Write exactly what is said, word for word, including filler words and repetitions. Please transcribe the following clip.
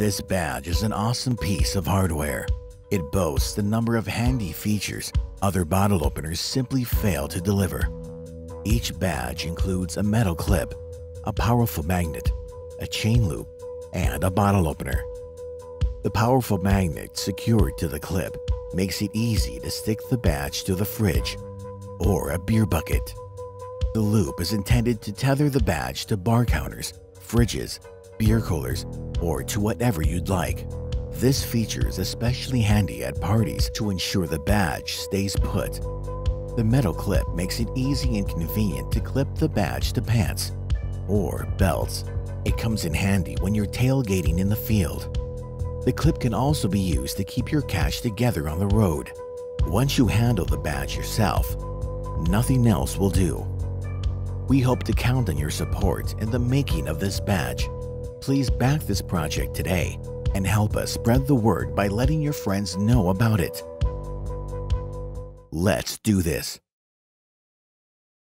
This badge is an awesome piece of hardware. It boasts a number of handy features other bottle openers simply fail to deliver. Each badge includes a metal clip, a powerful magnet, a chain loop, and a bottle opener. The powerful magnet secured to the clip makes it easy to stick the badge to the fridge or a beer bucket. The loop is intended to tether the badge to bar counters, fridges, beer coolers, or to whatever you'd like. This feature is especially handy at parties to ensure the badge stays put. The metal clip makes it easy and convenient to clip the badge to pants or belts. It comes in handy when you're tailgating in the field. The clip can also be used to keep your cash together on the road. Once you handle the badge yourself, nothing else will do. We hope to count on your support in the making of this badge. Please back this project today and help us spread the word by letting your friends know about it. Let's do this.